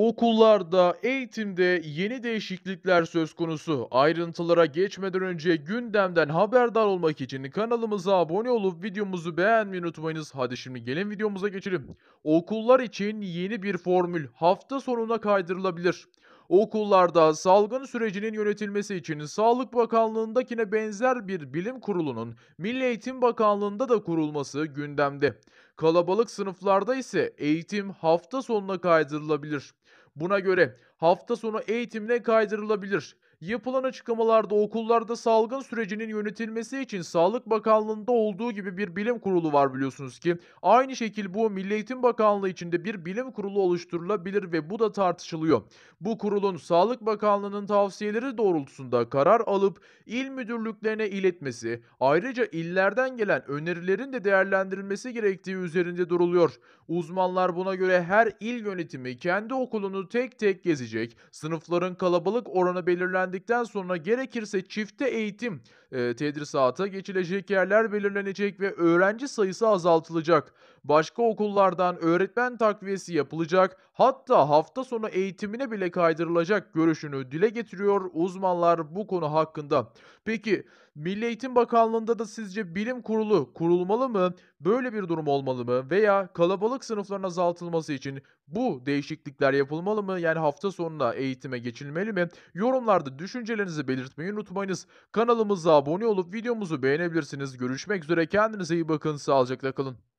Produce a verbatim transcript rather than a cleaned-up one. Okullarda, eğitimde yeni değişiklikler söz konusu. Ayrıntılara geçmeden önce gündemden haberdar olmak için kanalımıza abone olup videomuzu beğenmeyi unutmayınız. Hadi şimdi gelin videomuza geçelim. Okullar için yeni bir formül hafta sonuna kaydırılabilir. Okullarda salgın sürecinin yönetilmesi için Sağlık Bakanlığı'ndakine benzer bir bilim kurulunun Milli Eğitim Bakanlığı'nda da kurulması gündemde. Kalabalık sınıflarda ise eğitim hafta sonuna kaydırılabilir. Buna göre hafta sonu eğitimine kaydırılabilir. Yapılan açıklamalarda okullarda salgın sürecinin yönetilmesi için Sağlık Bakanlığı'nda olduğu gibi bir bilim kurulu var biliyorsunuz ki. Aynı şekilde bu Milli Eğitim Bakanlığı içinde bir bilim kurulu oluşturulabilir ve bu da tartışılıyor. Bu kurulun Sağlık Bakanlığı'nın tavsiyeleri doğrultusunda karar alıp il müdürlüklerine iletmesi, ayrıca illerden gelen önerilerin de değerlendirilmesi gerektiği üzerinde duruluyor. Uzmanlar buna göre her il yönetimi kendi okulunu tek tek gezecek, sınıfların kalabalık oranı belirlenecek. Sonra gerekirse çifte eğitim e, tedrisata geçilecek yerler belirlenecek ve öğrenci sayısı azaltılacak. Başka okullardan öğretmen takviyesi yapılacak, hatta hafta sonu eğitimine bile kaydırılacak görüşünü dile getiriyor uzmanlar bu konu hakkında. Peki Milli Eğitim Bakanlığı'nda da sizce bilim kurulu kurulmalı mı? Böyle bir durum olmalı mı? Veya kalabalık sınıfların azaltılması için bu değişiklikler yapılmalı mı? Yani hafta sonuna eğitime geçilmeli mi? Yorumlarda düşüncelerinizi belirtmeyi unutmayınız. Kanalımıza abone olup videomuzu beğenebilirsiniz. Görüşmek üzere. Kendinize iyi bakın. Sağlıcakla kalın.